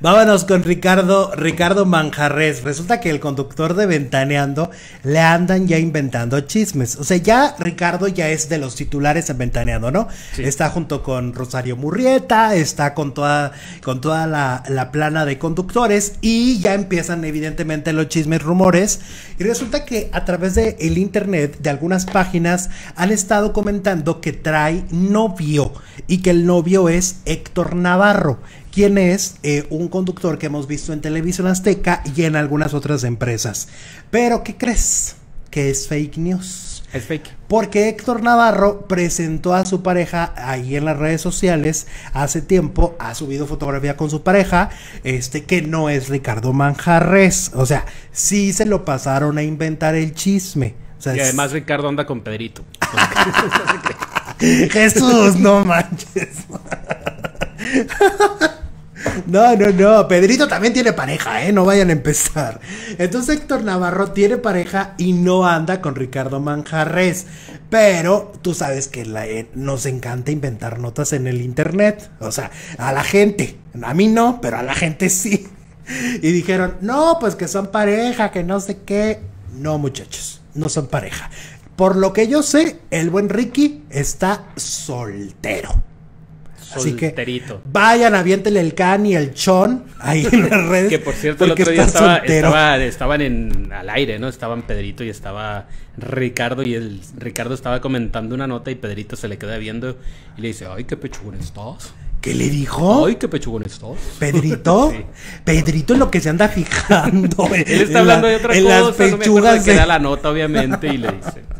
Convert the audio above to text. Vámonos con Ricardo Manjarrez. Resulta que el conductor de Ventaneando le andan ya inventando chismes. O sea, ya Ricardo ya es de los titulares en Ventaneando, ¿no? Sí. Está junto con Rosario Murrieta, está con toda la plana de conductores y ya empiezan evidentemente los chismes, rumores. Y resulta que a través del internet, de algunas páginas, han estado comentando que trae novio y que el novio es Héctor Navarro, quien es un conductor que hemos visto en Televisión Azteca y en algunas otras empresas. Pero, ¿qué crees? Que es fake news. Es fake. Porque Héctor Navarro presentó a su pareja ahí en las redes sociales hace tiempo, ha subido fotografía con su pareja, que no es Ricardo Manjarrez. O sea, sí se lo pasaron a inventar el chisme. O sea, y además Ricardo anda con Pedrito. Jesús, no manches. No, Pedrito también tiene pareja, no vayan a empezar. Entonces Héctor Navarro tiene pareja y no anda con Ricardo Manjarrez, pero tú sabes que nos encanta inventar notas en el internet, o sea, a la gente, a mí no, pero a la gente sí. Y dijeron, no, pues que son pareja, que no sé qué. No, muchachos, no son pareja. Por lo que yo sé, el buen Ricky está soltero. Así solterito. Que vayan, aviéntele el can y el chon ahí en las redes. Que por cierto, el otro día estaban al aire, ¿no? Estaban Pedrito y estaba Ricardo, y el Ricardo estaba comentando una nota y Pedrito se le queda viendo y le dice, ay, qué pechugón estás. ¿Qué le dijo? Ay, qué pechugón estás. ¿Pedrito? Sí. Pedrito es lo que se anda fijando. Él está hablando de otra cosa, no me acuerdo de que da la nota, obviamente, y le dice...